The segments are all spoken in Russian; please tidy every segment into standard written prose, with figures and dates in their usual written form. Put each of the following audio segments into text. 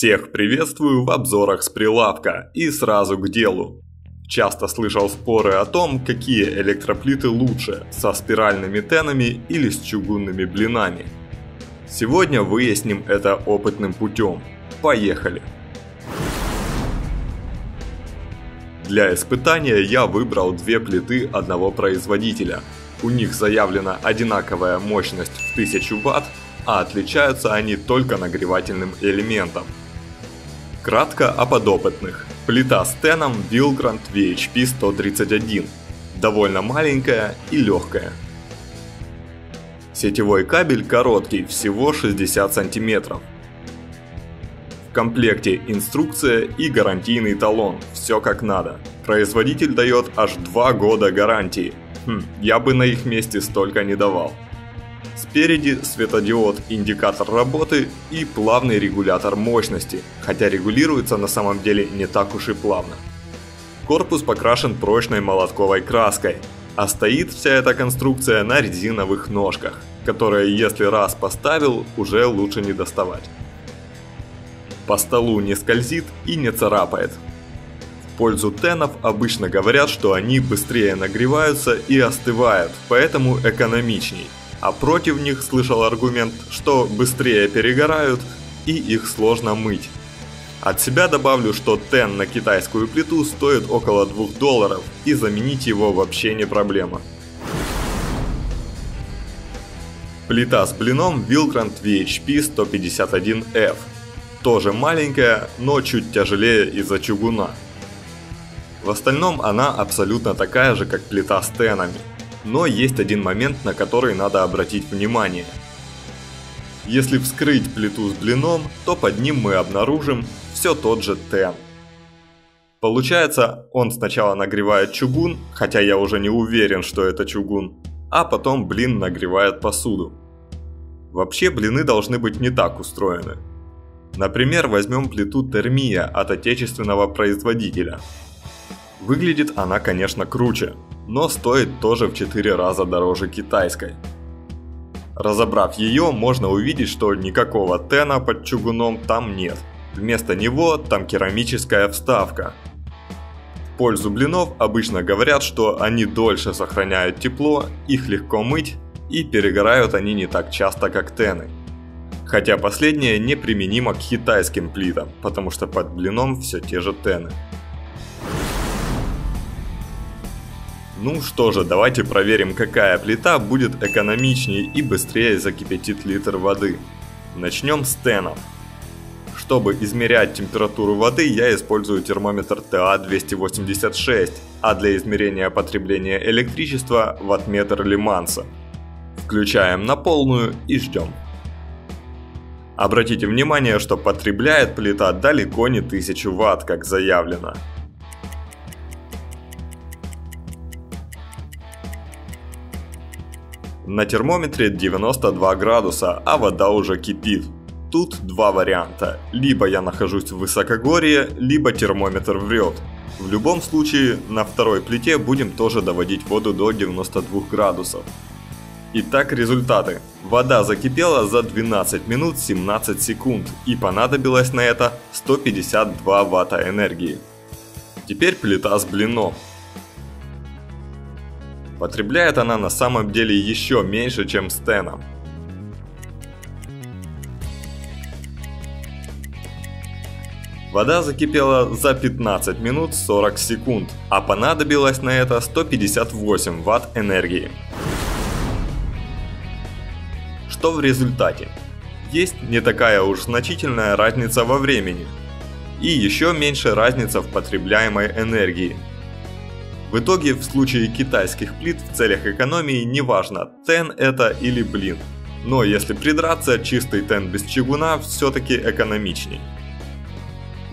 Всех приветствую в обзорах с прилавка и сразу к делу. Часто слышал споры о том, какие электроплиты лучше, со спиральными тенами или с чугунными блинами. Сегодня выясним это опытным путем. Поехали! Для испытания я выбрал две плиты одного производителя. У них заявлена одинаковая мощность в 1000 Вт, а отличаются они только нагревательным элементом. Кратко о подопытных. Плита с ТЭНом Wilgrand VHP 131. Довольно маленькая и легкая. Сетевой кабель короткий, всего 60 см. В комплекте инструкция и гарантийный талон. Все как надо. Производитель дает аж 2 года гарантии. Я бы на их месте столько не давал. Спереди светодиод, индикатор работы и плавный регулятор мощности, хотя регулируется на самом деле не так уж и плавно. Корпус покрашен прочной молотковой краской, а стоит вся эта конструкция на резиновых ножках, которые если раз поставил, уже лучше не доставать. По столу не скользит и не царапает. В пользу тенов обычно говорят, что они быстрее нагреваются и остывают, поэтому экономичней. А против них слышал аргумент, что быстрее перегорают и их сложно мыть. От себя добавлю, что тен на китайскую плиту стоит около $2 и заменить его вообще не проблема. Плита с блином Wilgrand VHP 151F. Тоже маленькая, но чуть тяжелее из-за чугуна. В остальном она абсолютно такая же, как плита с тенами. Но есть один момент, на который надо обратить внимание. Если вскрыть плиту с блином, то под ним мы обнаружим все тот же ТЭН. Получается, он сначала нагревает чугун, хотя я уже не уверен, что это чугун, а потом блин нагревает посуду. Вообще блины должны быть не так устроены. Например, возьмем плиту Термия от отечественного производителя. Выглядит она, конечно, круче, но стоит тоже в 4 раза дороже китайской. Разобрав ее, можно увидеть, что никакого тена под чугуном там нет. Вместо него там керамическая вставка. В пользу блинов обычно говорят, что они дольше сохраняют тепло, их легко мыть и перегорают они не так часто, как тены. Хотя последнее не применимо к китайским плитам, потому что под блином все те же тены. Ну что же, давайте проверим, какая плита будет экономичнее и быстрее закипятит литр воды. Начнем с тенов. Чтобы измерять температуру воды, я использую термометр ТА-286, а для измерения потребления электричества – ваттметр Лиманса. Включаем на полную и ждем. Обратите внимание, что потребляет плита далеко не 1000 Вт, как заявлено. На термометре 92 градуса, а вода уже кипит. Тут два варианта. Либо я нахожусь в высокогорье, либо термометр врет. В любом случае, на второй плите будем тоже доводить воду до 92 градусов. Итак, результаты. Вода закипела за 12 минут 17 секунд и понадобилось на это 152 Вт энергии. Теперь плита с блином. Потребляет она на самом деле еще меньше, чем с теном. Вода закипела за 15 минут 40 секунд, а понадобилось на это 158 Вт энергии. Что в результате? Есть не такая уж значительная разница во времени. И еще меньше разница в потребляемой энергии. В итоге, в случае китайских плит в целях экономии неважно, тен это или блин. Но если придраться, чистый тен без чугуна все-таки экономичней.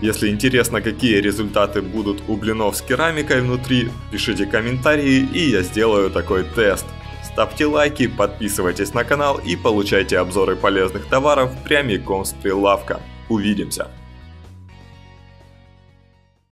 Если интересно, какие результаты будут у блинов с керамикой внутри, пишите комментарии и я сделаю такой тест. Ставьте лайки, подписывайтесь на канал и получайте обзоры полезных товаров прямиком с прилавка. Увидимся!